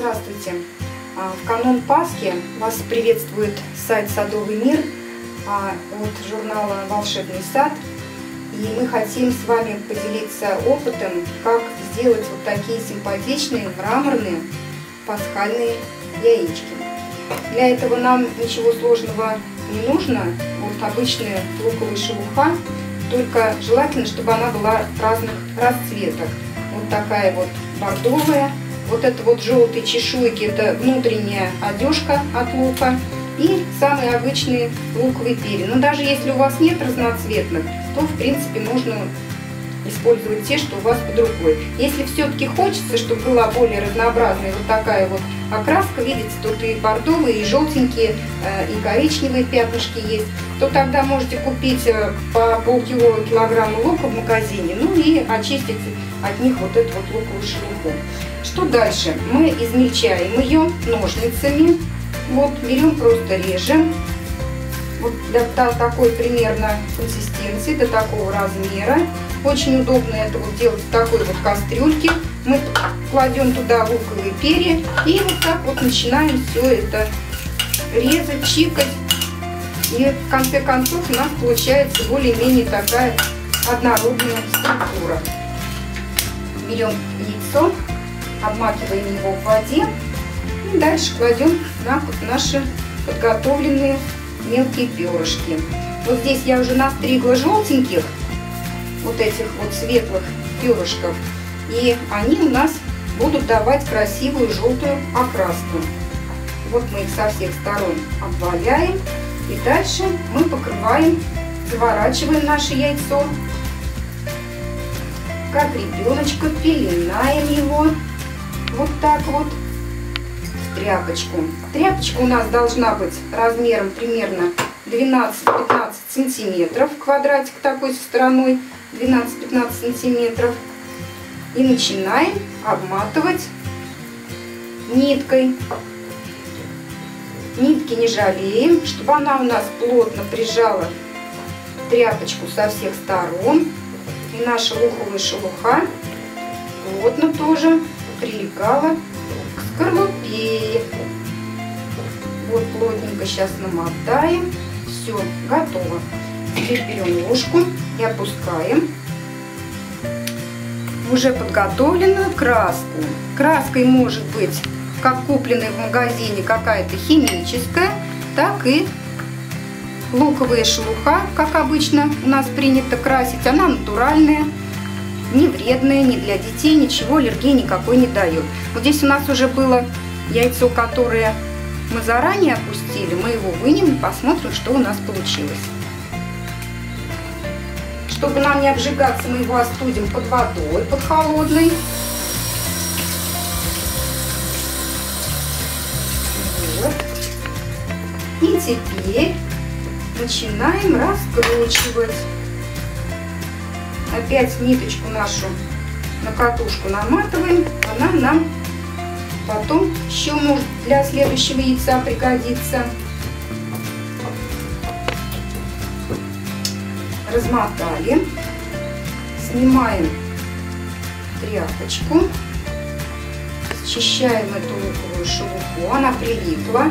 Здравствуйте! В канун Пасхи вас приветствует сайт «Садовый мир» от журнала «Волшебный сад». И мы хотим с вами поделиться опытом, как сделать вот такие симпатичные мраморные пасхальные яички. Для этого нам ничего сложного не нужно. Вот обычная луковая шелуха, только желательно, чтобы она была разных расцветок. Вот такая вот бордовая. Вот это вот желтые чешуйки, это внутренняя одежка от лука. И самые обычные луковые перья. Но даже если у вас нет разноцветных, то в принципе можно использовать те, что у вас под рукой. Если все-таки хочется, чтобы была более разнообразная вот такая вот окраска, видите, тут и бордовые, и желтенькие, и коричневые пятнышки есть, то тогда можете купить по полкилограмма лука в магазине, ну и очистить от них вот эту вот луковую шелуху. Что дальше? Мы измельчаем ее ножницами. Вот берем, просто режем. Вот до такой примерно консистенции, до такого размера. Очень удобно это вот делать в такой вот кастрюльке. Мы кладем туда луковые перья и вот так вот начинаем все это резать, чикать. И в конце концов у нас получается более-менее такая однородная структура. Берем яйцо, обмакиваем его в воде и дальше кладем на наши подготовленные мелкие перышки. Вот здесь я уже настригла желтеньких, вот этих вот светлых перышков, и они у нас будут давать красивую желтую окраску. Вот мы их со всех сторон обваляем, и дальше мы покрываем, заворачиваем наше яйцо, как ребеночка, пеленаем его вот так вот в тряпочку. Тряпочка у нас должна быть размером примерно 12-15 сантиметров, квадратик такой со стороной 12-15 сантиметров, и начинаем обматывать ниткой. Нитки не жалеем, чтобы она у нас плотно прижала тряпочку со всех сторон, и наша луковая шелуха плотно тоже прилегала к скорлупе. Вот плотненько сейчас намотаем. Все, готово. Теперь берем ложку и опускаем. Уже подготовленную краску. Краской может быть как купленная в магазине какая-то химическая, так и луковая шелуха, как обычно у нас принято красить. Она натуральная, не вредная, не для детей, ничего, аллергии никакой не дает. Вот здесь у нас уже было яйцо, которое мы заранее опустили, мы его вынем и посмотрим, что у нас получилось. Чтобы нам не обжигаться, мы его остудим под водой, под холодной. Вот. И теперь начинаем раскручивать. Опять ниточку нашу на катушку наматываем, она нам потом еще может для следующего яйца пригодится. Размотали, снимаем тряпочку, счищаем эту луковую шелуху, она прилипла,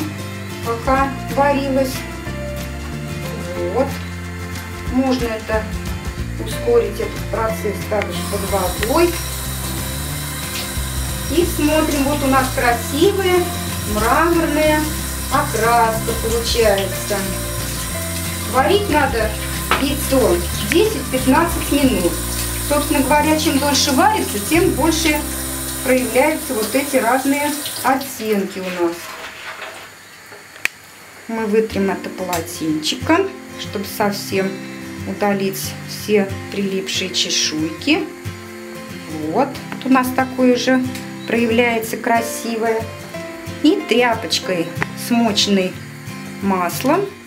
пока варилась. Вот, можно это ускорить, этот процесс также под водой. И смотрим, вот у нас красивая мраморная окраска получается. Варить надо яйцо 10-15 минут. Собственно говоря, чем дольше варится, тем больше проявляются вот эти разные оттенки у нас. Мы вытрем это полотенчиком, чтобы совсем удалить все прилипшие чешуйки. Вот у нас такое уже проявляется красивое. И тряпочкой, смоченной маслом,